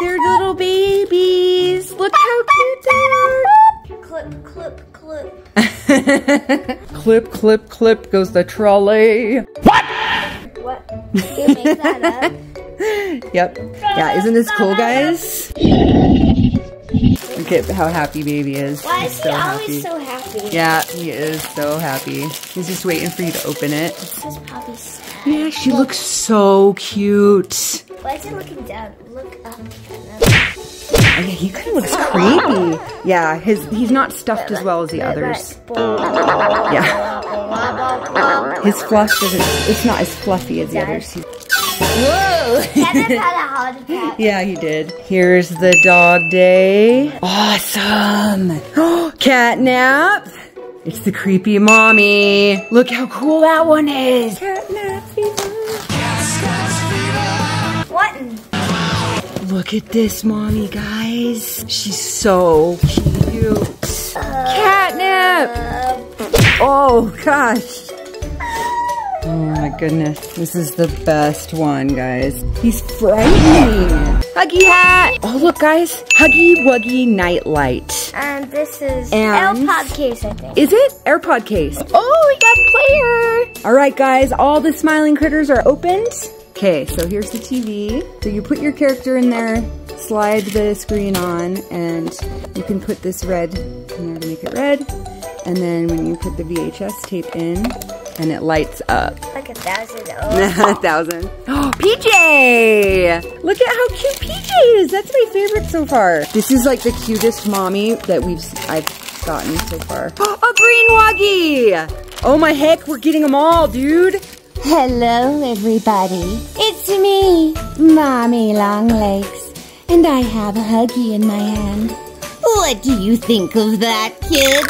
They're little babies. Look how cute they are. Clip, clip, clip. Clip, clip, clip goes the trolley. What? What? You make that up? Yep. Yeah, isn't this cool, guys? Look at how happy baby is. Why is he always so happy? Yeah, he is so happy. He's just waiting for you to open it. This is probably sad. Yeah, she looks so cute. Why is it looking down? Look up. Oh, yeah, he kind of looks creepy. Yeah, he's not stuffed as well as the others. Yeah. His fluff doesn't, it's not as fluffy as the others. Whoa! Kevin had a heart attack. Yeah, he did. Here's the Dogday. Awesome! Oh, Catnap! It's the creepy mommy. Look how cool that one is. Catnap fever. What? Look at this mommy, guys. She's so cute. Catnap! Oh, gosh. Oh my goodness, this is the best one, guys. He's frightening. Huggy hat. Oh look, guys, Huggy Wuggy nightlight. And this is AirPod case, I think. Is it AirPod case? Oh, we got player. All right, guys, all the Smiling Critters are opened. Okay, so here's the TV. So you put your character in there, slide the screen on, and you can put this red in there to make it red. And then when you put the VHS tape in. And it lights up. Like 1,000. Oh. 1,000. Oh, PJ! Look at how cute PJ is. That's my favorite so far. This is like the cutest mommy that I've gotten so far. A green Wuggy! Oh my heck, we're getting them all, dude. Hello, everybody. It's me, Mommy Long Legs, and I have a Huggy in my hand. What do you think of that, kids?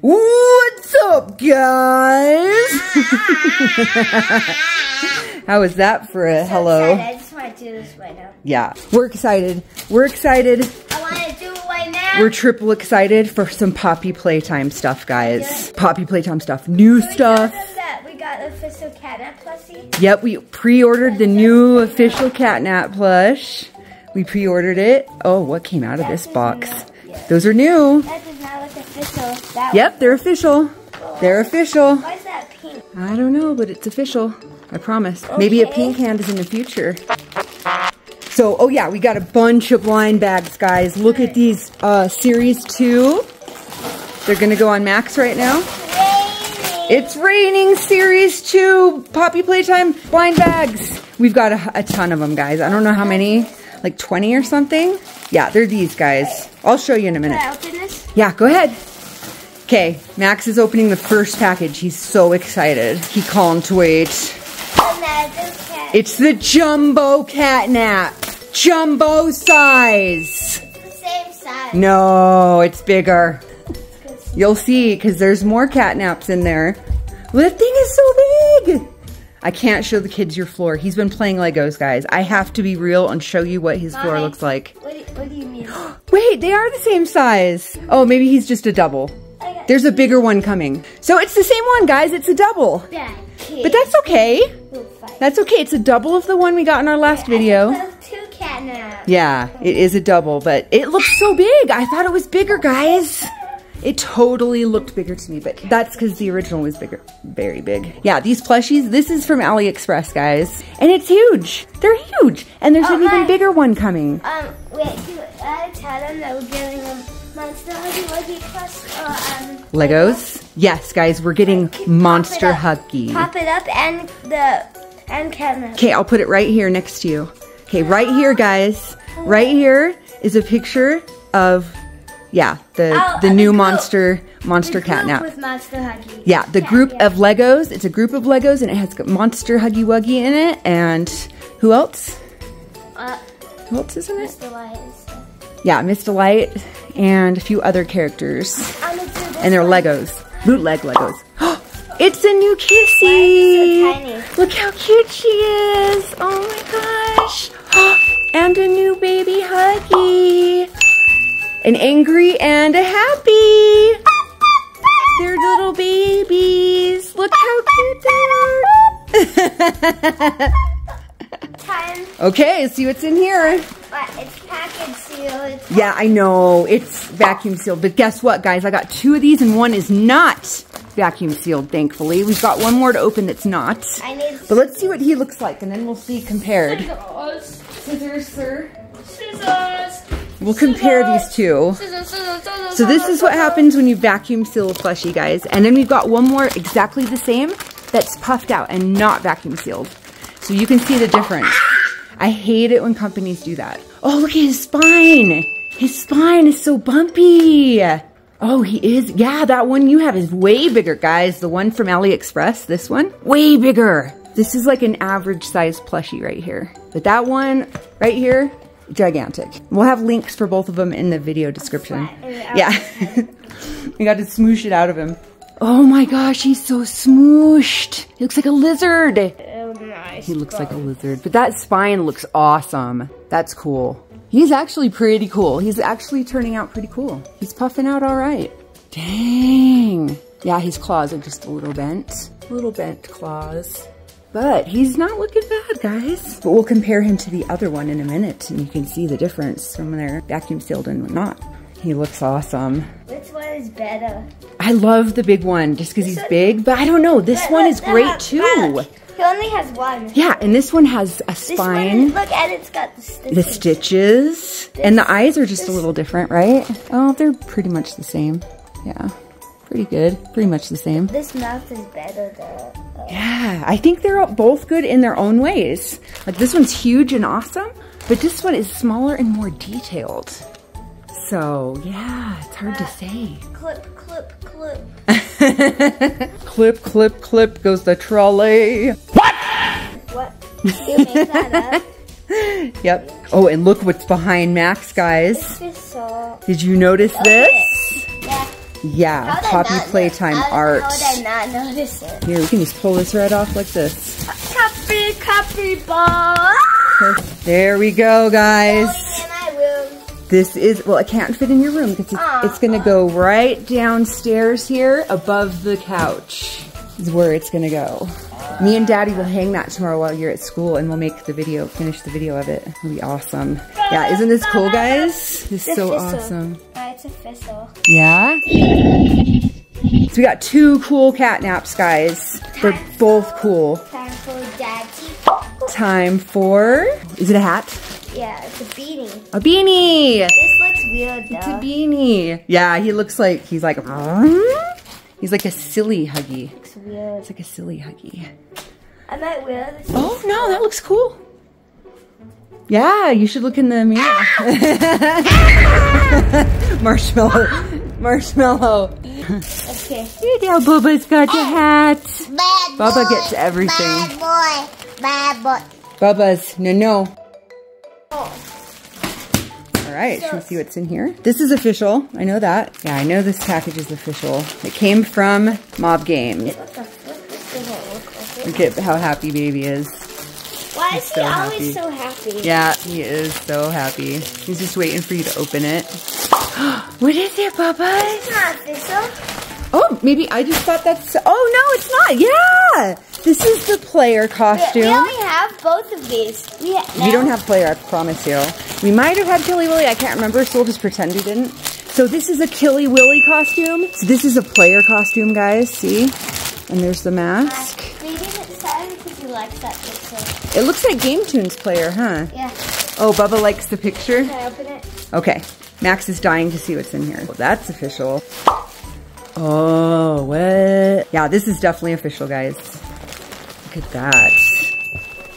What's up, guys? How was that for a hello? Excited. I just want to do this right now. Yeah, we're excited. We're excited. I want to do it right now. We're triple excited for some Poppy Playtime stuff, guys. Yes. Poppy Playtime stuff, new stuff. Official Catnap plushie? Yep, we pre-ordered the new official Catnap plush. We pre-ordered it. Oh, what came out of this box? Those are new. That does not look official. Yep, they're official. They're official. Why is that pink? I don't know, but it's official. I promise. Okay. Maybe a pink hand is in the future. So, oh yeah, we got a bunch of blind bags, guys. Look at these Series 2. They're going to go on Max right now. It's raining Series 2 Poppy Playtime blind bags. We've got a ton of them, guys. I don't know how many, like 20 or something. Yeah, they're these guys. I'll show you in a minute. Can I open this? Yeah, go ahead. Okay, Max is opening the first package. He's so excited. He can't wait. It's the Jumbo Catnap. Jumbo size. It's the same size. No, it's bigger. You'll see, because there's more Catnaps in there. Well, that thing is so big. I can't show the kids your floor. He's been playing Legos, guys. I have to be real and show you what his floor looks like. What do you mean? Wait, they are the same size. Oh, maybe he's just a double. There's a bigger one coming. So it's the same one, guys. It's a double. But that's okay. That's okay. It's a double of the one we got in our last video. Two Catnaps. Yeah, it is a double, but it looks so big. I thought it was bigger, guys. It totally looked bigger to me, but that's because the original was bigger, very big. Yeah, these plushies, this is from AliExpress, guys. And it's huge. They're huge. And there's an even bigger one coming. Wait, I tell them that we're giving them Monster Huggy Wuggy plus, Legos? Yes, guys, we're getting Monster Huggy. Pop it up and Catnap. Okay, I'll put it right here next to you. Okay, right here, guys. Right here is a picture of... Yeah, the new monster Catnap. With Monster Huggy. Yeah, the group of Legos. It's a group of Legos, and it has Monster Huggy Wuggy in it. And who else? Who else is in it? Mr. Light. Yeah, Mr. Light and a few other characters. And they're Legos, bootleg Legos. It's a new Kissy. Why is it so tiny? Look how cute she is! Oh my gosh. and a new baby Huggy. An angry and a happy. They're little babies. Look how cute they are. Time. Okay, see what's in here. But it's package sealed. Yeah, I know. It's vacuum sealed. But guess what, guys? I got two of these and one is not vacuum sealed, thankfully. We've got one more to open that's not. But let's see what he looks like and then we'll see compared. Scissors. Scissors, sir. Scissors. We'll compare these two. So this is what happens when you vacuum seal a plushie, guys. And then we've got one more exactly the same that's puffed out and not vacuum sealed. So you can see the difference. I hate it when companies do that. Oh, look at his spine. His spine is so bumpy. Oh, he is. Yeah, that one you have is way bigger, guys. The one from AliExpress, this one, way bigger. This is like an average size plushie right here. But that one right here, gigantic. We'll have links for both of them in the video description. Yeah. We got to smoosh it out of him. Oh my gosh, he's so smooshed. He looks like a lizard. Oh, nice. He looks like a lizard. But that spine looks awesome. That's cool. He's actually pretty cool. He's actually turning out pretty cool. He's puffing out all right. Dang. Yeah, his claws are just a little bent. Little bent claws. But he's not looking bad, guys. But we'll compare him to the other one in a minute, and you can see the difference from when they're vacuum sealed and not. He looks awesome. Which one is better? I love the big one, just because he's big, but I don't know. This one is great, too. He only has one. Yeah, and this one has a spine. This one, look, and it's got the stitches. The stitches. And the eyes are just a little different, right? Oh, they're pretty much the same. Yeah. Pretty good. Pretty much the same. This mouth is better though. Yeah, I think they're both good in their own ways. Like this one's huge and awesome, but this one is smaller and more detailed. So yeah, it's hard to say. Clip, clip, clip. Clip, clip, clip goes the trolley. What? What? You made that up? Yep. Oh, and look what's behind Max, guys. Did you notice this? Yeah. Yeah, Poppy Playtime art. How did I not notice it? Here, we can just pull this right off like this. Copy, copy ball. There we go, guys. Going in my room. This is, well, it can't fit in your room because it's going to go right downstairs here above the couch is where it's going to go. Me and Daddy will hang that tomorrow while you're at school and we'll make the video, finish the video of it. It'll be awesome. Yeah, isn't this cool, guys? This is so awesome. It's a thistle. Yeah? So we got two cool catnaps, guys. They're both cool. Time for Daddy. Time for... Is it a hat? Yeah, it's a beanie. A beanie! This looks weird, though. It's a beanie. Yeah, he looks like... He's like a silly Huggy. Looks weird. It's like a silly Huggy. I might wear this. Oh, no, that looks cool. Yeah, you should look in the mirror. Marshmallow. Okay. You know Bubba's got your hat. Bad Bubba boy, gets everything. Bad boy. Bad boy. Bubba's no. All right, so, let's see what's in here. This is official. I know that. Yeah, I know this package is official. It came from Mob Games. What the fuck? This doesn't look like it. Look at how happy baby is. Why is he always so happy? Yeah, he is so happy. He's just waiting for you to open it. What is it, Bubba? It's not official. Oh, maybe I just thought that's... Oh, no, it's not. Yeah! This is the player costume. We only have both of these. We don't have player, I promise you. We might have had Killy Willy. I can't remember, so we'll just pretend we didn't. So this is a Killy Willy costume. So this is a player costume, guys. See? And there's the mask. It looks like Game Tunes player, huh? Yeah. Oh, Bubba likes the picture? Can I open it? Okay. Max is dying to see what's in here. Well, that's official. Oh, what? Yeah, this is definitely official, guys. Look at that.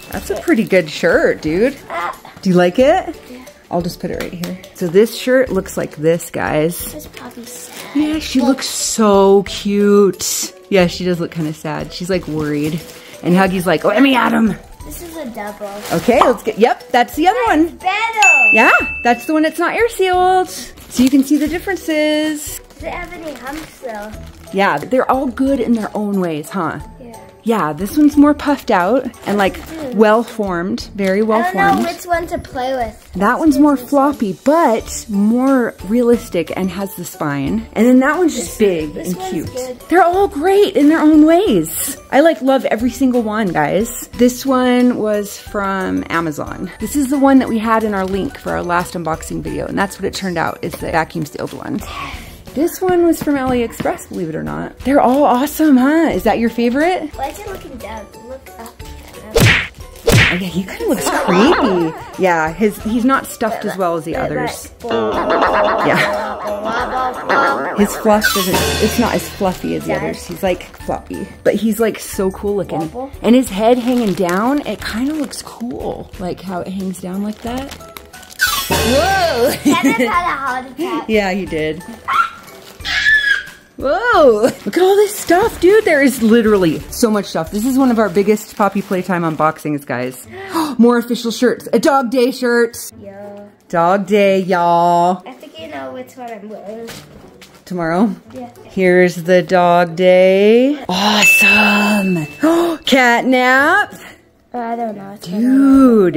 That's a pretty good shirt, dude. Do you like it? Yeah. I'll just put it right here. So this shirt looks like this, guys. That's probably sad. Yeah, she looks so cute. Yeah, she does look kind of sad. She's like worried. And Huggy's like, let me at him. This is a double. Okay, let's get, yep, that's the other one. Better. Yeah, that's the one that's not air sealed. So you can see the differences. Does it have any humps though? Yeah, they're all good in their own ways, huh? Yeah. Yeah, this one's more puffed out and like well-formed, very well-formed. I don't know which one to play with. That one's more floppy, but more realistic and has the spine. And then that one's just big and cute. They're all great in their own ways. I like love every single one, guys. This one was from Amazon. This is the one that we had in our link for our last unboxing video, and that's what it turned out is the vacuum sealed one. This one was from AliExpress, believe it or not. They're all awesome, huh? Is that your favorite? Why is it looking down? Look up. Oh yeah, he kind of looks creepy. Yeah, he's not stuffed as well as the others. Yeah. His fluff doesn't, it's not as fluffy as the others. He's like floppy, but he's like so cool looking. And his head hanging down, it kind of looks cool. Like how it hangs down like that. Whoa! Kevin had a heart attack. Yeah, he did. Whoa, look at all this stuff, dude. There is literally so much stuff. This is one of our biggest Poppy Playtime unboxings, guys. More official shirts. A Dogday shirt. Yeah. Dogday, y'all. I think you know which one I'm wearing. Tomorrow? Yeah. Here's the Dogday. Awesome. Oh, Catnap. I don't know. Dude,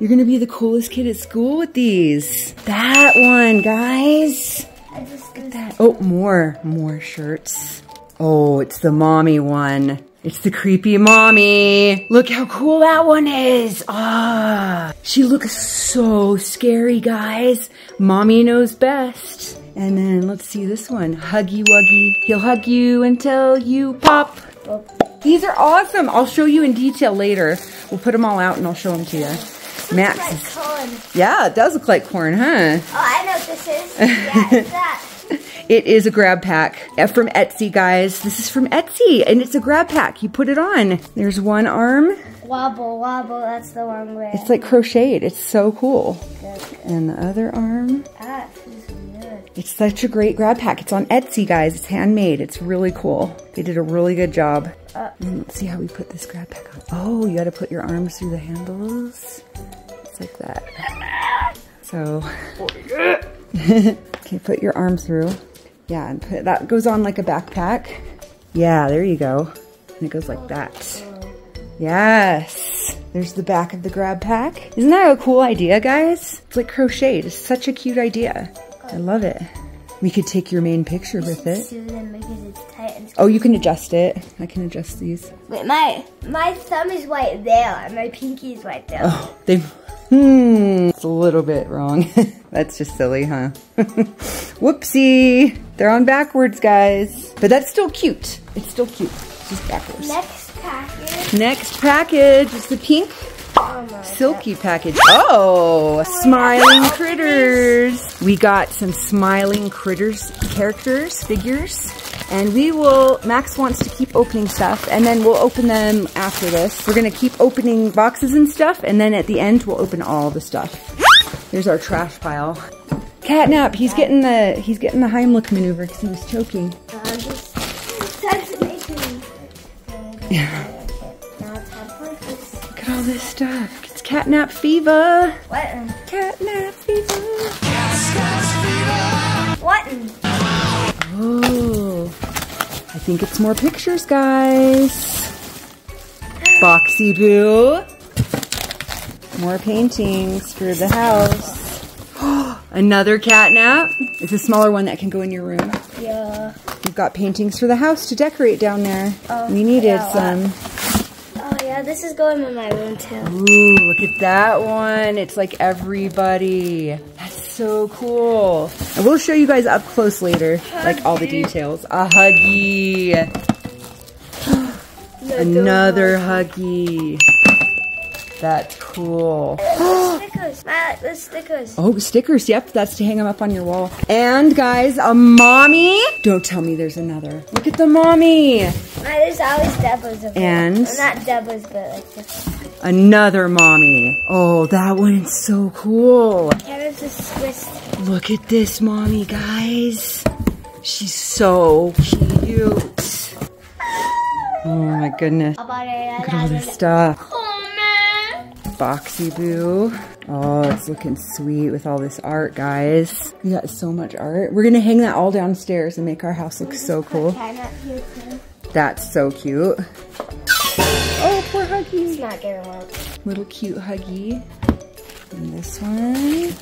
you're going to be the coolest kid at school with these. That one, guys. Look at that. Oh, more shirts. Oh, it's the mommy one. It's the creepy mommy. Look how cool that one is. Ah, she looks so scary, guys. Mommy knows best. And then let's see this one. Huggy Wuggy. He'll hug you until you pop. These are awesome. I'll show you in detail later. We'll put them all out and I'll show them to you. Max. Looks like corn. Yeah, it does look like corn, huh? Oh, I know what this is. Yeah, it's that. It is a grab pack from Etsy, guys. This is from Etsy, and it's a grab pack. You put it on. There's one arm. Wobble, wobble. That's the wrong way. It's like crocheted. It's so cool. Good. And the other arm. Ah, it feels weird. It's such a great grab pack. It's on Etsy, guys. It's handmade. It's really cool. They did a really good job. And let's see how we put this grab pack on. Oh, you got to put your arms through the handles. It's like that. So. Okay, put your arm through. Yeah, and put, that goes on like a backpack. Yeah, there you go. And it goes like that. Yes. There's the back of the grab pack. Isn't that a cool idea, guys? It's like crocheted. It's such a cute idea. I love it. We could take your main picture with it. Oh, you can adjust it. I can adjust these. Wait, my thumb is right there and my pinky is right there. Oh, it's a little bit wrong. That's just silly, huh? Whoopsie. They're on backwards, guys. But that's still cute. It's still cute. It's just backwards. Next package. Next package. It's the pink silky package. Oh, Smiling Critters. We got some Smiling Critters characters, figures. And we will, Max wants to keep opening stuff and then we'll open them after this. We're gonna keep opening boxes and stuff and then at the end we'll open all the stuff. There's our trash pile. Catnap, he's getting the Heimlich maneuver because he was choking. Look at all this stuff. It's Catnap fever. What? Catnap fever. What? Oh, I think it's more pictures, guys. Boxy Boo. More paintings for the house. Another Catnap. It's a smaller one that can go in your room. Yeah. We've got paintings for the house to decorate down there. We needed some. Oh yeah, this is going in my room too. Ooh, look at that one. It's like everybody. That's so cool. And we'll show you guys up close later, like all the details. A Huggy. Another Huggy. That's cool. Stickers. Those stickers. Oh, stickers. Yep, that's to hang them up on your wall. And guys, a mommy. Don't tell me there's another. Look at the mommy. There's always doubles of them. And well, not doubles, but like this. Another mommy. Oh, that one's so cool. Kevin's a Swiss. Look at this mommy, guys. She's so cute. Oh my goodness. Look at all this stuff. Oh man. Boxy Boo. Oh, it's looking sweet with all this art, guys. We got so much art. We're gonna hang that all downstairs and make our house look so cool. That's so cute. He's not gonna want. Little cute Huggy. And this one.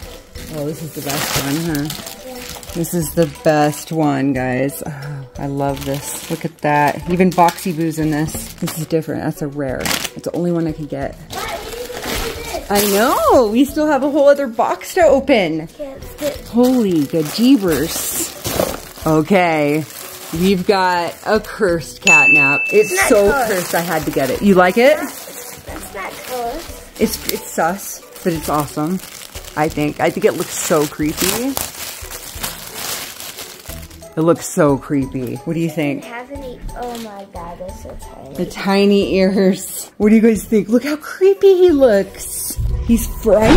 Oh, this is the best one, huh? Yeah. This is the best one, guys. Oh, I love this. Look at that. Even Boxy Boo's in this. This is different. That's a rare. It's the only one I could get. I know, we still have a whole other box to open. Holy gajibers. Okay, we've got a cursed catnap. It's so cursed I had to get it. You like it? That's not cursed. It's sus, but it's awesome, I think. I think it looks so creepy. It looks so creepy. What do you think? Oh my god, they're so tiny. The tiny ears. What do you guys think? Look how creepy he looks. He's frightening.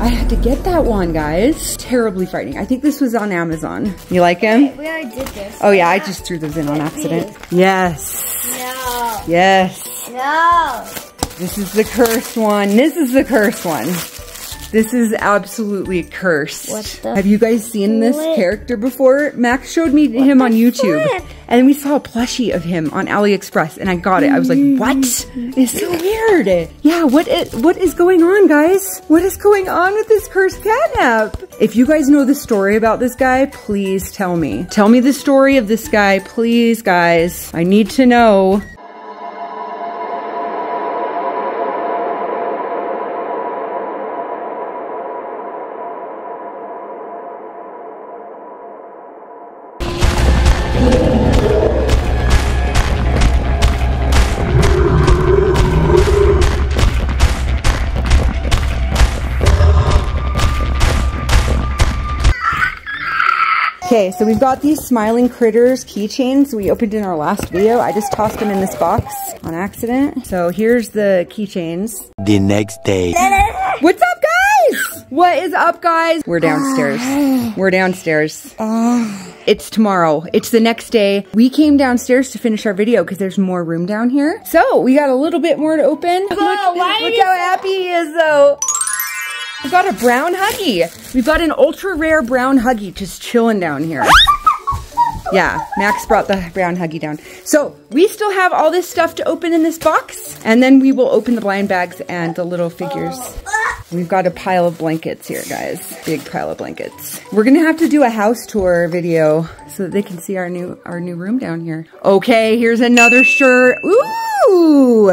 I had to get that one, guys. Terribly frightening. I think this was on Amazon. You like him? Okay, we already did this. Oh yeah, I just threw those in on accident. Yes. No. Yes. No. This is the cursed one. This is the cursed one. This is absolutely cursed. What the Have you guys seen this character before? Max showed me him on YouTube. Flip? And we saw a plushie of him on AliExpress and I got it. I was like, what? It's so weird. Yeah, what is going on, guys? What is going on with this cursed catnap? If you guys know the story about this guy, please tell me. Tell me the story of this guy, please, guys. I need to know. Okay, so we've got these Smiling Critters keychains we opened in our last video. I just tossed them in this box on accident. So here's the keychains. The next day. What's up, guys? What is up, guys? We're downstairs. We're downstairs. It's tomorrow. It's the next day. We came downstairs to finish our video because there's more room down here. So we got a little bit more to open. Look how happy he is, though. We've got a brown Huggy. We've got an ultra rare brown Huggy just chilling down here. Yeah, Max brought the brown Huggy down. So we still have all this stuff to open in this box. And then we will open the blind bags and the little figures. We've got a pile of blankets here, guys. Big pile of blankets. We're gonna have to do a house tour video so that they can see our new room down here. Okay, here's another shirt. Ooh!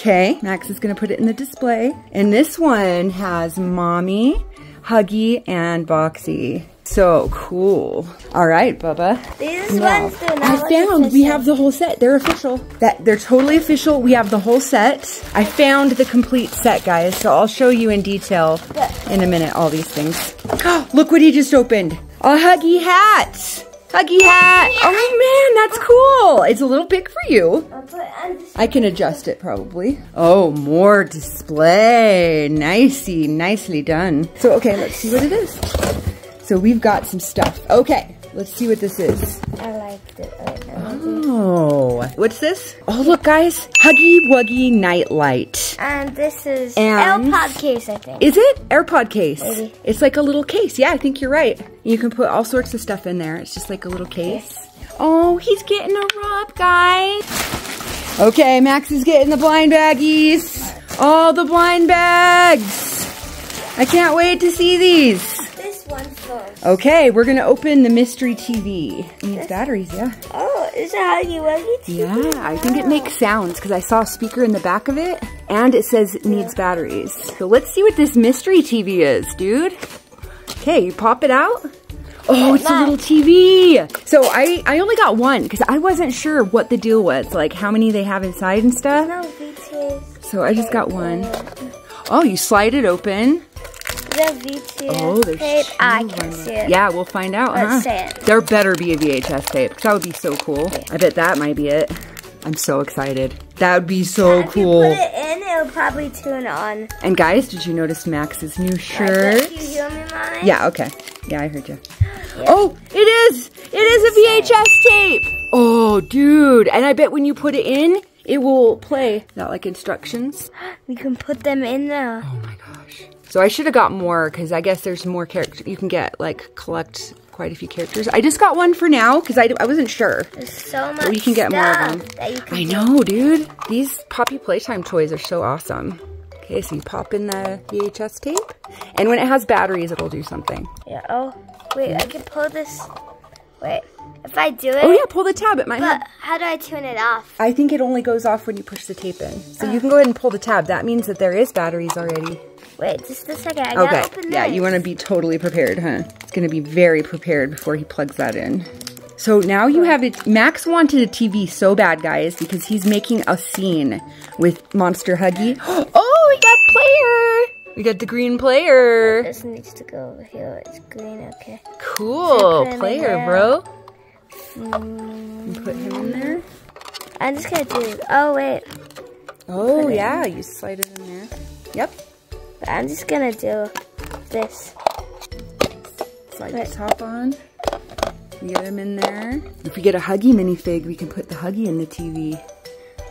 Okay, Max is gonna put it in the display. And this one has Mommy, Huggy, and Boxy. So cool. All right, Bubba. These ones do not look official. We have the whole set. They're official. They're totally official. We have the whole set. I found the complete set, guys. So I'll show you in detail in a minute all these things. Oh, look what he just opened. A Huggy hat. Huggy hat! Oh man, that's cool! It's a little big for you. I can adjust it probably. Oh, more display. Nicey, nicely done. So okay, let's see what it is. So we've got some stuff. Okay, let's see what this is. I liked it. Oh, what's this? Oh look guys, Huggy Wuggy Nightlight. And this is AirPod case, I think. Is it? AirPod case. Maybe. It's like a little case. Yeah, I think you're right. You can put all sorts of stuff in there. It's just like a little case. Yes. Oh, he's getting a rub, guys. Okay, Max is getting the blind baggies. All the blind bags. I can't wait to see these. This one's first. Okay, we're gonna open the mystery TV. It needs batteries, yeah. Oh, is it Huggy Wuggy TV? Yeah, I think it makes sounds because I saw a speaker in the back of it and it says it needs batteries. So let's see what this mystery TV is, dude. Okay, you pop it out. Oh, it's a little TV. So I only got one because I wasn't sure what the deal was, like how many they have inside and stuff. So I just got one. Oh, you slide it open. Oh, there's tape. I can see it. Yeah, we'll find out, huh? Let's see it. There better be a VHS tape because that would be so cool. I bet that might be it. I'm so excited. That would be so cool. If you put it in, it'll probably tune on. And guys, did you notice Max's new shirt? Did you hear me, Mommy? Yeah, okay. Yeah, I heard you. Yeah. Oh, it is! It is a VHS tape! Oh, dude. And I bet when you put it in, it will play. Not like instructions. We can put them in there. Oh my gosh. So I should have got more because I guess there's more characters. You can get, like, collect quite a few characters. I just got one for now because I wasn't sure. There's so much. But we can get more of them. I know, dude. These Poppy Playtime toys are so awesome. Okay, so you pop in the VHS tape, and when it has batteries, it'll do something. Yeah. Oh, wait. I can pull this. Wait. If I do it. Oh yeah, pull the tab. It might. But how do I turn it off? I think it only goes off when you push the tape in. So you can go ahead and pull the tab. That means that there is batteries already. Wait, just a second. I gotta open this. Yeah, you want to be totally prepared, huh? It's gonna be very prepared before he plugs that in. So now you have it. Max wanted a TV so bad, guys, because he's making a scene with Monster Huggy. Oh, we got player. We got the green player. This needs to go over here. It's green. Okay. Cool player, bro. Put him in there. I'm just gonna do it. Oh wait. Oh yeah, you slide it in there. Yep. But I'm just gonna do this. Slide the top on. Get him in there. If we get a Huggy minifig, we can put the Huggy in the TV.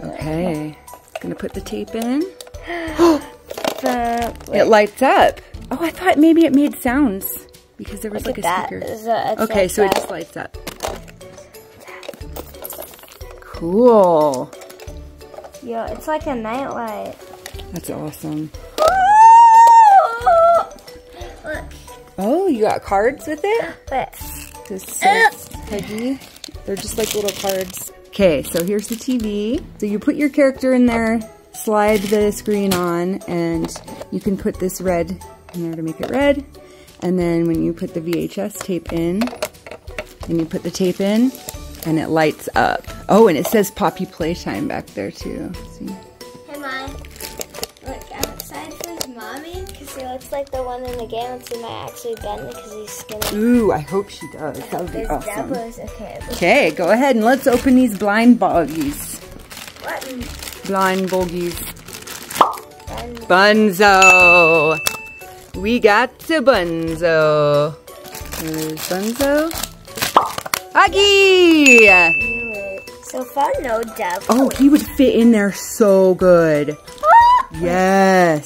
Okay. Gonna put the tape in. It lights up. Oh, I thought maybe it made sounds because there was like a speaker. Okay, so it just lights up. Cool. Yeah, it's like a nightlight. That's awesome. Look. Oh, you got cards with it? What? This says Huggy. They're just like little cards. Okay, so here's the TV. So you put your character in there, slide the screen on, and you can put this red in there to make it red. And then when you put the VHS tape in, and you put the tape in, and it lights up. Oh, and it says Poppy Playtime back there too. See? Hey, Mom. Look, outside says Mommy, because he looks like the one in the game, and she might actually bend it because he's skinny. Ooh, I hope she does. That would be awesome. Okay, go ahead and let's open these blind bogies. What? Blind bogies. Bunzo. We got the Bunzo. There's Bunzo. Huggy! Yeah. So far, no dove. Oh, he would fit in there so good. Yes.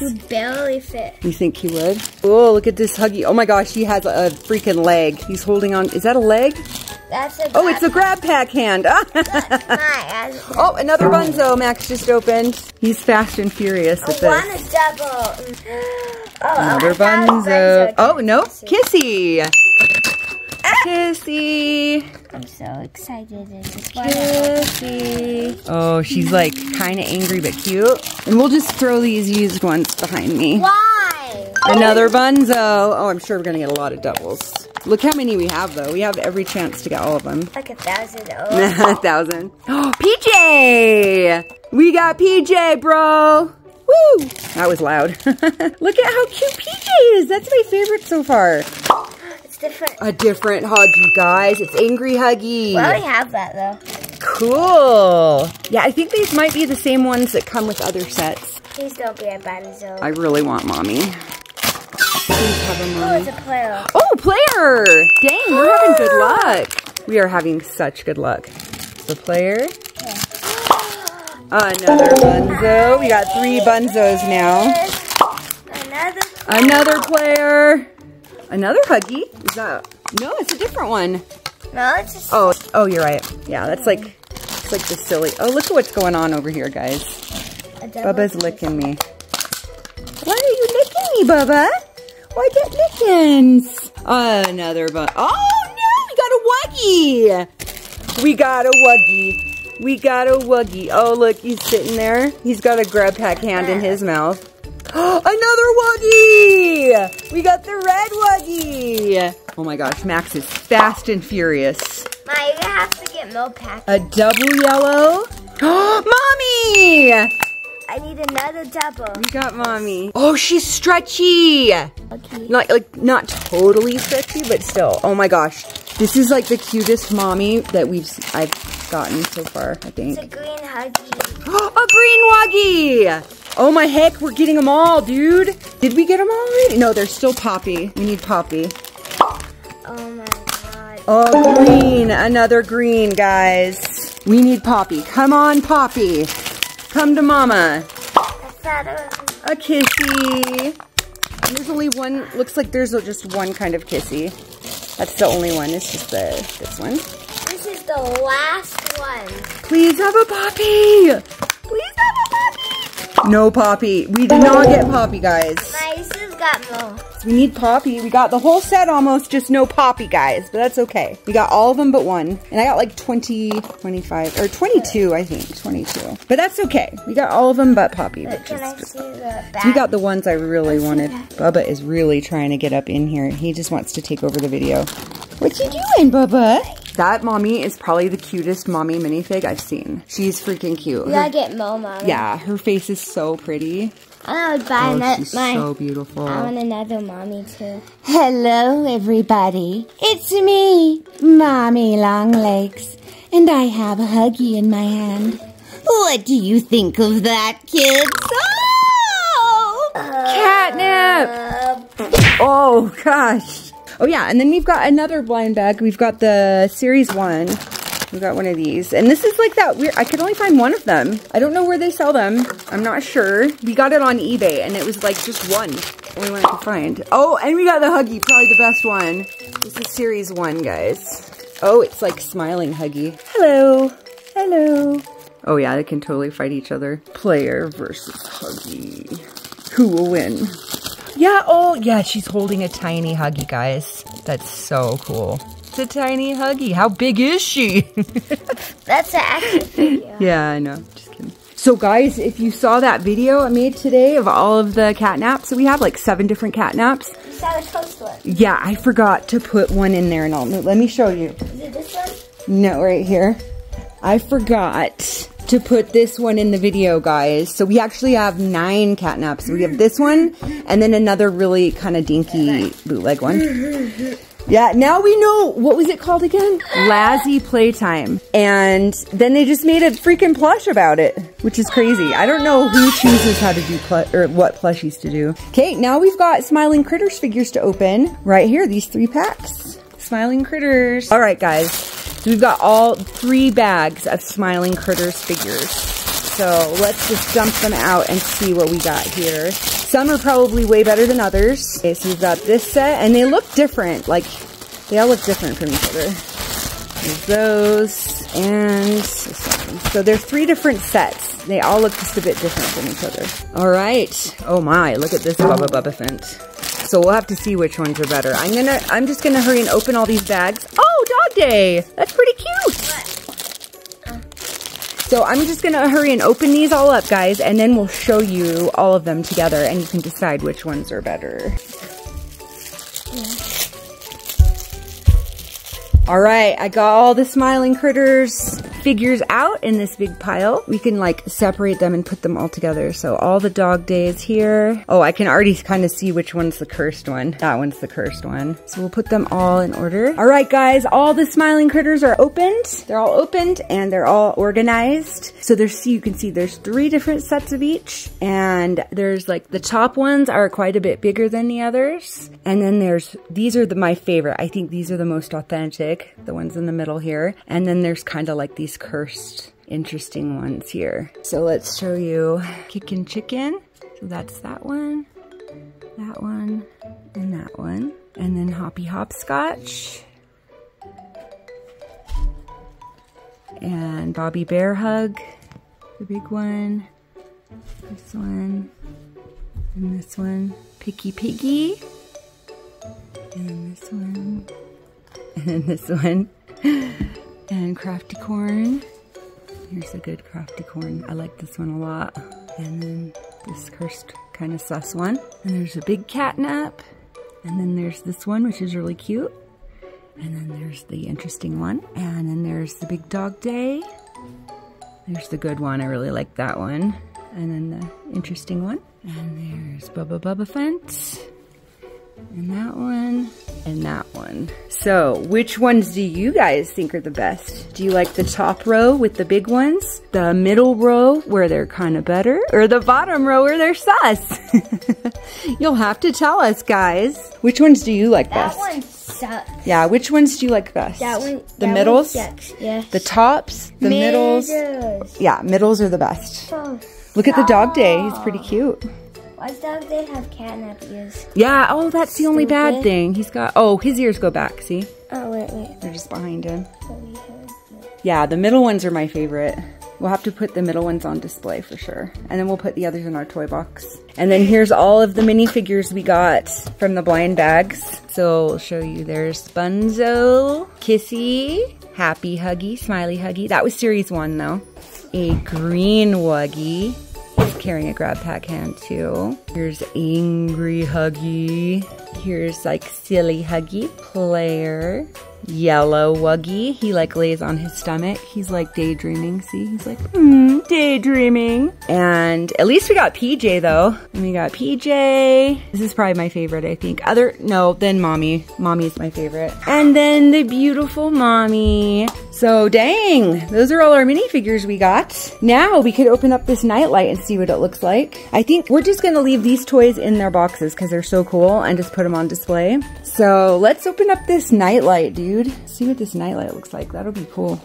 He barely fit. You think he would? Oh, look at this Huggy. Oh my gosh, he has a freaking leg. He's holding on. Is that a leg? That's a oh, it's a grab pack hand. Oh, another Bunzo Max just opened. He's fast and furious with this. One is double. Another Bunzo. Oh, no. Kissy. Kissy. I'm so excited. Kissy. Oh, she's like kind of angry but cute. And we'll just throw these used ones behind me. Why? Another Bunzo. Oh, I'm sure we're going to get a lot of doubles. Look how many we have, though. We have every chance to get all of them. Like 1,000. Oh. 1,000. Oh, PJ. We got PJ, bro. Woo. That was loud. Look at how cute PJ is. That's my favorite so far. A different Huggy, guys. It's Angry Huggy. We already have that, though. Cool. Yeah, I think these might be the same ones that come with other sets. Please don't be a Bunzo. I really want Mommy. Please have a Mommy. Oh, it's a player. Oh, player. Dang, we're having good luck. We are having such good luck. The player. Yeah. Another Bunzo. We got 3 Bunzos now. Another player. Another Huggy? Is that? No, it's a different one. No, it's just... Oh, you're right. Yeah, that's like, it's like the silly. Oh, look at what's going on over here, guys. Bubba's licking me. Why are you licking me, Bubba? Why get lickins? Another Bubba. Oh, no, we got a Wuggy. We got a Wuggy. We got a Wuggy. Oh, look, he's sitting there. He's got a grab pack hand in his mouth. Another Wuggy! We got the red Wuggy! Oh my gosh, Max is fast and furious. Ma, you're gonna have to get milk packets. A double yellow. Mommy! I need another double. We got Mommy. Oh, she's stretchy! Okay. Not totally stretchy, but still. Oh my gosh. This is like the cutest Mommy that I've gotten so far, I think. It's a green Huggy. A green Wuggy! Oh my heck, we're getting them all, dude. Did we get them all already? No, there's still Poppy. We need Poppy. Oh my god. Oh, green. Another green, guys. We need Poppy. Come on, Poppy. Come to Mama. A kissy. There's only one. Looks like there's just one kind of kissy. That's the only one. This is this one. This is the last one. Please have a Poppy. Please have a Poppy. No Poppy. We did not get Poppy, guys. My sister's got more. We need Poppy. We got the whole set almost, just no Poppy, guys. But that's okay. We got all of them but one. And I got like 20, 25, or 22, I think. 22. But that's okay. We got all of them but Poppy. But can I see the back? We got the ones I really wanted. Bubba is really trying to get up in here. He just wants to take over the video. What you doing, Bubba? That mommy is probably the cutest mommy minifig I've seen. She's freaking cute. You gotta get Mo Mommy. Yeah, her face is so pretty. I would buy another. She's so beautiful. I want another mommy too. Hello, everybody. It's me, Mommy Long Legs, and I have a Huggy in my hand. What do you think of that, kids? Oh, Catnap! Oh gosh. Oh yeah, and then we've got another blind bag. We've got the series one. We've got one of these. And this is like that weird, I could only find one of them. I don't know where they sell them. I'm not sure. We got it on eBay and it was like just one. Only one I could find. Oh, and we got the Huggy, probably the best one. This is series one, guys. Oh, it's like smiling Huggy. Hello, hello. Oh yeah, they can totally fight each other. Player versus Huggy. Who will win? Yeah, oh yeah, she's holding a tiny Huggy, guys. That's so cool. It's a tiny Huggy. How big is she? That's an action figure. Yeah, I know. Just kidding. So guys, if you saw that video I made today of all of the Catnaps, so we have like 7 different Catnaps. You saw the toast one. Yeah, I forgot to put one in there and let me show you. Is it this one? No, right here. I forgot to put this one in the video, guys. So we actually have 9 Catnaps. We have this one and then another really kind of dinky bootleg one. Yeah, now we know, what was it called again? Lazzy Playtime. And then they just made a freaking plush about it, which is crazy. I don't know who chooses how to do or what plushies to do. Okay, now we've got Smiling Critters figures to open right here, these 3 packs. Smiling Critters. All right, guys. So we've got all 3 bags of Smiling Critters figures. So let's just dump them out and see what we got here. Some are probably way better than others. Okay, so we've got this set and they look different. Like they all look different from each other. There's those and this one. So there's 3 different sets. They all look just a bit different from each other. All right. Oh my, look at this Bubba Fint. So we'll have to see which ones are better. I'm just gonna hurry and open all these bags. Dogday. That's pretty cute. So I'm just gonna hurry and open these all up, guys, and then we'll show you all of them together and you can decide which ones are better. Yeah. All right, I got all the Smiling Critters figures out in this big pile. We can like separate them and put them all together. So all the Dogday is here. Oh, I can already kind of see which one's the cursed one. That one's the cursed one. So we'll put them all in order. All right, guys, all the Smiling Critters are opened. They're all opened and they're all organized. So there's, you can see there's 3 different sets of each. And there's like the top ones are quite a bit bigger than the others. And then there's, these are my favorite. I think these are the most authentic, the ones in the middle here. And then there's kind of like these cursed interesting ones here. So let's show you Kickin' Chicken. So that's that one, and that one. And then Hoppy Hopscotch. And Bobby Bear Hug, the big one. This one, and this one. Picky Piggy. And this one, and this one. And Crafty Corn. Here's a good Crafty Corn. I like this one a lot. And then this cursed kind of sus one. And there's a big Catnap. And then there's this one, which is really cute. And then there's the interesting one. And then there's the big Dogday. There's the good one. I really like that one. And then the interesting one. And there's Bubba Fent. And that one, and that one. So, which ones do you guys think are the best? Do you like the top row with the big ones? The middle row where they're kind of better? Or the bottom row where they're sus? You'll have to tell us, guys. Which ones do you like best? That one sucks. Yeah, which ones do you like best? That one. The middles? Sucks, yes. The tops? The middles? Yeah, middles are the best. Oh. Look at the Dogday. He's pretty cute. Why's Dogday have catnap ears? Yeah, oh, that's the only bad thing. He's got, oh, his ears go back, see? Oh, wait. They're just behind him. Yeah, the middle ones are my favorite. We'll have to put the middle ones on display for sure. And then we'll put the others in our toy box. And then here's all of the minifigures we got from the blind bags. So I'll show you, there's Bunzo, Kissy, Happy Huggy, Smiley Huggy. That was series 1 though. A green Wuggy. He's carrying a grab pack hand too. Here's Angry Huggy. Here's like Silly Huggy, Player. Yellow Wuggy. He like lays on his stomach. He's like daydreaming. See, he's like, daydreaming. And at least we got PJ though. And we got PJ. This is probably my favorite, I think. Then Mommy. Mommy's my favorite. And then the beautiful Mommy. So dang, those are all our minifigures we got. Now we could open up this nightlight and see what it looks like. I think we're just gonna leave these toys in their boxes because they're so cool and just put them on display. So let's open up this nightlight, dude. See what this nightlight looks like. That'll be cool.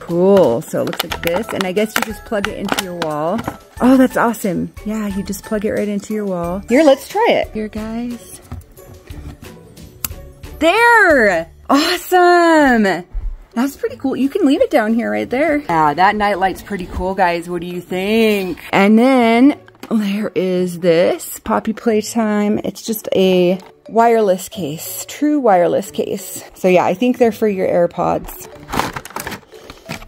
Cool, so it looks like this, and I guess you just plug it into your wall. Oh, that's awesome. Yeah, you just plug it right into your wall. Here, let's try it. Here, guys. There! Awesome! That's pretty cool. You can leave it down here right there. Yeah, that nightlight's pretty cool, guys. What do you think? And then there is this Poppy Playtime. It's just a wireless case, true wireless case. So yeah, I think they're for your AirPods.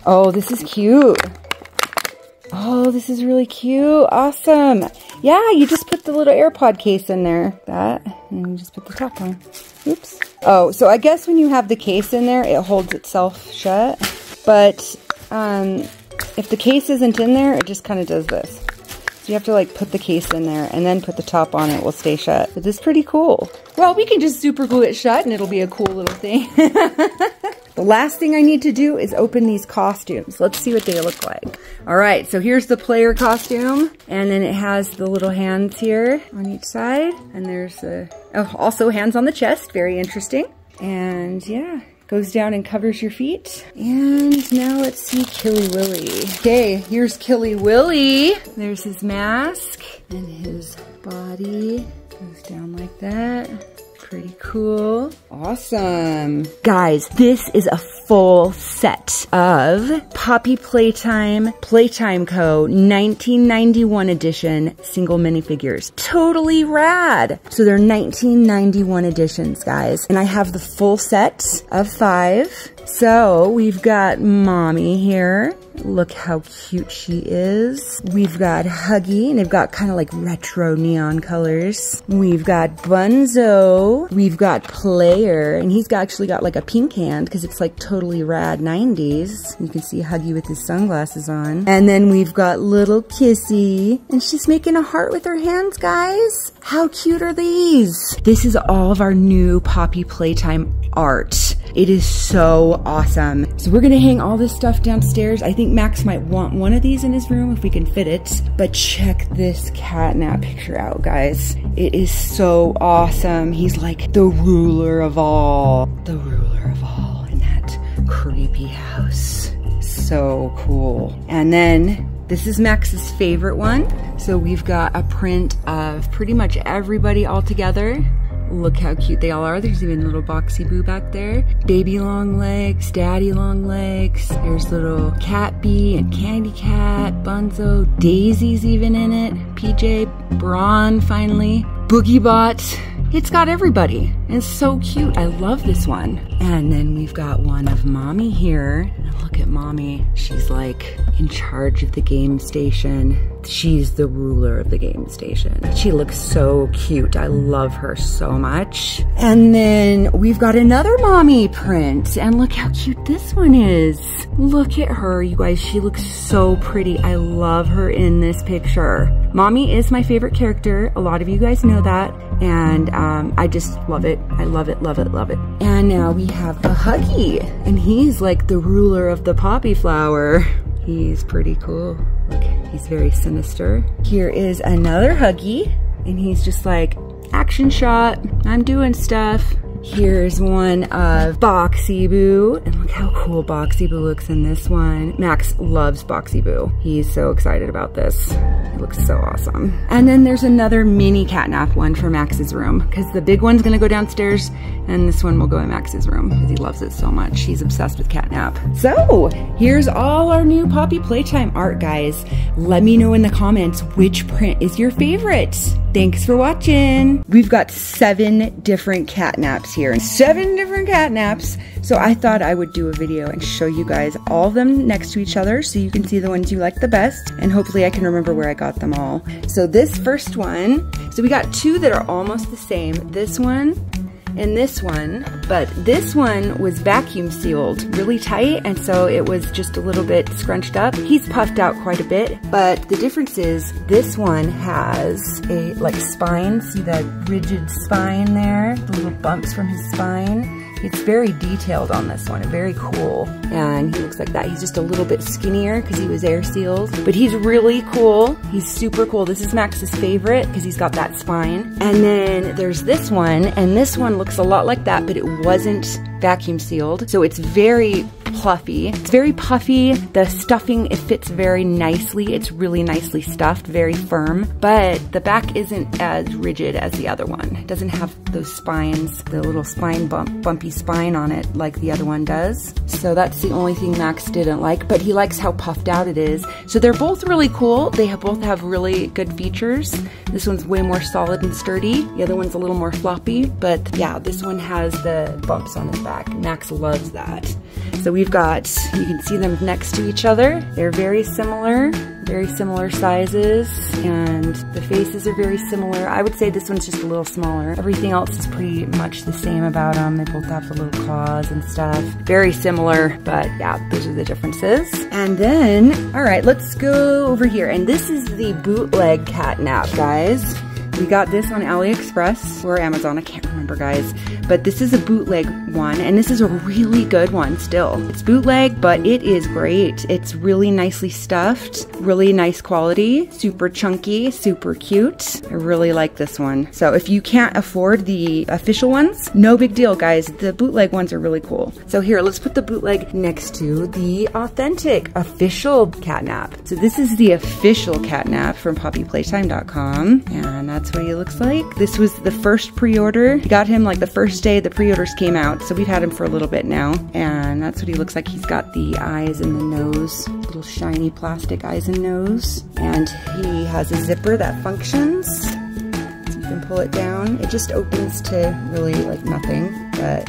Oh, this is cute. Oh, this is really cute. Awesome. Yeah, you just put the little AirPod case in there. That, and you just put the top on. Oops. Oh, so I guess when you have the case in there, it holds itself shut. But if the case isn't in there, it just kind of does this. So you have to like put the case in there and then put the top on it. It will stay shut. But this is pretty cool. Well, we can just super glue it shut and it'll be a cool little thing. The last thing I need to do is open these costumes. Let's see what they look like. All right, so here's the player costume. And then it has the little hands here on each side. And there's also hands on the chest. Very interesting. And yeah, goes down and covers your feet. And now let's see Killy Willy. Okay, here's Killy Willy. There's his mask and his body goes down like that. Pretty cool. Awesome. Guys, this is a full set of Poppy Playtime, Playtime Co. 1991 edition single minifigures. Totally rad. So they're 1991 editions, guys. And I have the full set of 5. So we've got Mommy here. Look how cute she is. We've got Huggy, and they've got kind of like retro neon colors. We've got Bunzo. We've got Player, and he's actually got like a pink hand because it's like totally rad 90s. You can see Huggy with his sunglasses on. And then we've got little Kissy, and she's making a heart with her hands, guys. How cute are these? This is all of our new Poppy Playtime art. It is so awesome. So we're gonna hang all this stuff downstairs. I think Max might want one of these in his room if we can fit it. But check this catnap picture out, guys. It is so awesome. He's like the ruler of all. The ruler of all in that creepy house. So cool. And then this is Max's favorite one. So we've got a print of pretty much everybody all together. Look how cute they all are. There's even little Boxy Boo back there. Baby Long Legs, Daddy Long Legs. There's little Cat Bee and Candy Cat, Bunzo, Daisy's even in it. PJ, Brawn finally, Boogie Bot. It's got everybody. It's so cute. I love this one. And then we've got one of Mommy here. Look at Mommy. She's like in charge of the game station. She's the ruler of the game station. She looks so cute. I love her so much. And then we've got another Mommy print. And look how cute this one is. Look at her, you guys. She looks so pretty. I love her in this picture. Mommy is my favorite character. A lot of you guys know that. And I just love it. I love it, love it, love it. And now we have the Huggy. And he's like the ruler of the poppy flower. He's pretty cool. Look, he's very sinister. Here is another Huggy. And he's just like, action shot. I'm doing stuff. Here's one of Boxy Boo, and look how cool Boxy Boo looks in this one. Max loves Boxy Boo. He's so excited about this. It looks so awesome. And then there's another mini Catnap one for Max's room, because the big one's gonna go downstairs and this one will go in Max's room because he loves it so much. He's obsessed with Catnap. So here's all our new Poppy Playtime art, guys. Let me know in the comments which print is your favorite. Thanks for watching. We've got 7 different Catnaps here. 7 different Catnaps. So I thought I would do a video and show you guys all of them next to each other so you can see the ones you like the best. And hopefully I can remember where I got them all. So this first one, so we got 2 that are almost the same. This one and this one, but this one was vacuum sealed really tight, and so it was just a little bit scrunched up. He's puffed out quite a bit, but the difference is this one has a like spine. See that rigid spine there? The little bumps from his spine. It's very detailed on this one, very cool. And he looks like that. He's just a little bit skinnier because he was air sealed, but he's really cool. He's super cool. This is Max's favorite because he's got that spine. And then there's this one, and this one looks a lot like that, but it wasn't vacuum sealed. So it's very fluffy. It's very puffy. The stuffing, it fits very nicely. It's really nicely stuffed, very firm, but the back isn't as rigid as the other one. It doesn't have those spines, the little spine bumpy spine on it like the other one does. So that's the only thing Max didn't like, but he likes how puffed out it is. So they're both really cool. They both have really good features. This one's way more solid and sturdy. The other one's a little more floppy, but yeah, this one has the bumps on his back. Max loves that. So we've got, you can see them next to each other. They're very similar sizes, and the faces are very similar. I would say this one's just a little smaller. Everything else is pretty much the same about them. They both have the little claws and stuff. Very similar, but yeah, those are the differences. And then, all right, let's go over here. And this is the bootleg Catnap, guys. We got this on AliExpress or Amazon, I can't remember, guys. But this is a bootleg one, and this is a really good one still. It's bootleg, but it is great. It's really nicely stuffed, really nice quality, super chunky, super cute. I really like this one. So if you can't afford the official ones, no big deal, guys. The bootleg ones are really cool. So here, let's put the bootleg next to the authentic, official Catnap. So this is the official Catnap from poppyplaytime.com, and that's what he looks like. This was the first pre-order. We got him like the first day the pre-orders came out, so we've had him for a little bit now, and that's what he looks like. He's got the eyes and the nose, little shiny plastic eyes and nose, and he has a zipper that functions. So you can pull it down. It just opens to really like nothing, but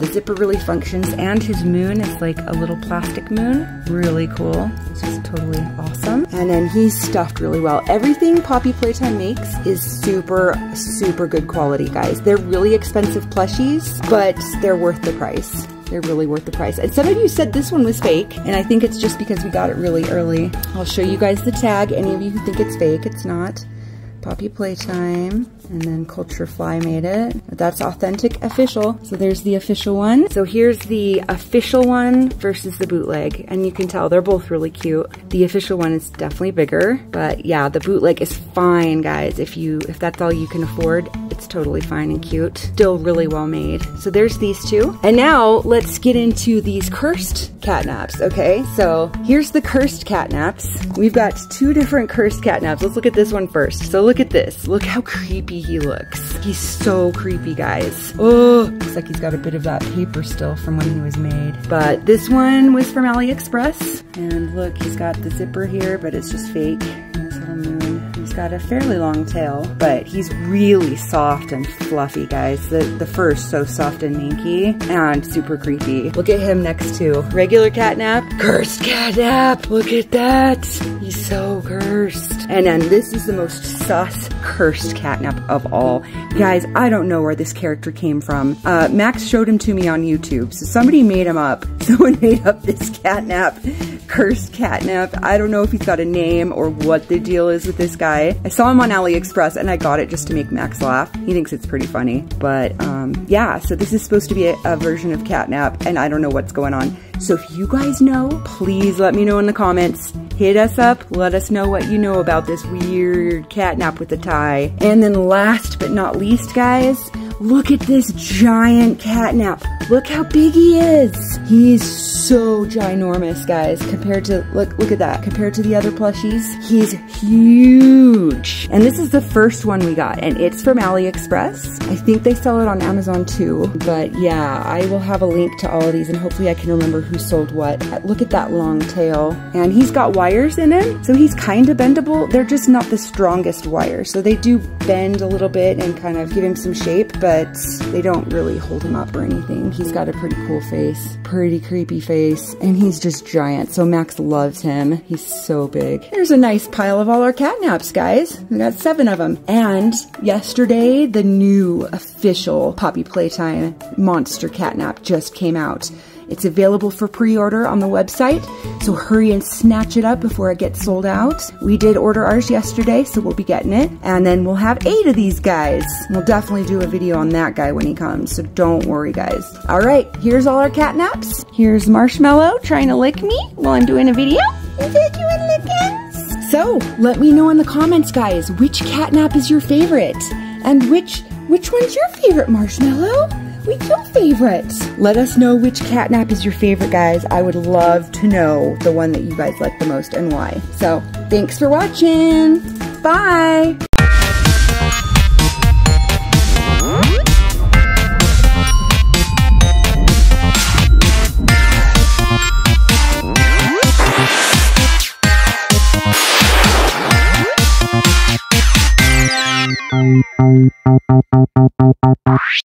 the zipper really functions, and his moon is like a little plastic moon. Really cool. This is totally awesome. And then he's stuffed really well. Everything Poppy Playtime makes is super, super good quality, guys. They're really expensive plushies, but they're worth the price. They're really worth the price. And some of you said this one was fake, and I think it's just because we got it really early. I'll show you guys the tag. Any of you who think it's fake, it's not. Poppy Playtime, and then Culture Fly made it. That's authentic official. So there's the official one. So here's the official one versus the bootleg, and you can tell they're both really cute. The official one is definitely bigger, but yeah, the bootleg is fine, guys. If that's all you can afford, it's totally fine and cute. Still really well made. So there's these two. And now let's get into these cursed Catnaps, okay? So here's the cursed Catnaps. We've got 2 different cursed Catnaps. Let's look at this one first. So look at this. Look how creepy he looks. He's so creepy, guys. Oh, looks like he's got a bit of that paper still from when he was made. But this one was from AliExpress. And look, he's got the zipper here, but it's just fake. And this little moon. He's got a fairly long tail, but he's really soft and fluffy, guys. The fur is so soft and minky and super creepy. Look at him next to regular Catnap, cursed Catnap. Look at that. He's so cursed. And then this is the most sus cursed Catnap of all. Guys, I don't know where this character came from. Max showed him to me on YouTube, so somebody made him up. Someone made up this Catnap, cursed Catnap. I don't know if he's got a name or what the deal is with this guy. I saw him on AliExpress and I got it just to make Max laugh. He thinks it's pretty funny, but yeah, so this is supposed to be a version of Catnap, and I don't know what's going on. So if you guys know, please let me know in the comments. Hit us up, let us know what you know about this weird Catnap with a tie. And then last but not least, guys, Look at this giant Catnap. Look how big he is. He is so ginormous, guys, compared to, look at that. Compared to the other plushies, he's huge. And this is the first one we got, and it's from AliExpress. I think they sell it on Amazon too, but yeah, I will have a link to all of these, and hopefully I can remember who sold what. Look at that long tail. And he's got wires in him, so he's kind of bendable. They're just not the strongest wires, so they do bend a little bit and kind of give him some shape, but they don't really hold him up or anything. He's got a pretty cool face, pretty creepy face, and he's just giant, so Max loves him. He's so big. Here's a nice pile of all our Catnaps, guys. We got 7 of them. And yesterday, the new official Poppy Playtime monster Catnap just came out. It's available for pre-order on the website, so hurry and snatch it up before it gets sold out. We did order ours yesterday, so we'll be getting it. And then we'll have 8 of these guys. We'll definitely do a video on that guy when he comes, so don't worry, guys. All right, here's all our Catnaps. Here's Marshmallow trying to lick me while I'm doing a video. Is it you and lickins? So, let me know in the comments, guys, which Catnap is your favorite? And which one's your favorite, Marshmallow? What's your favorite? Let us know which Catnap is your favorite, guys. I would love to know the one that you guys like the most and why. So, thanks for watching. Bye.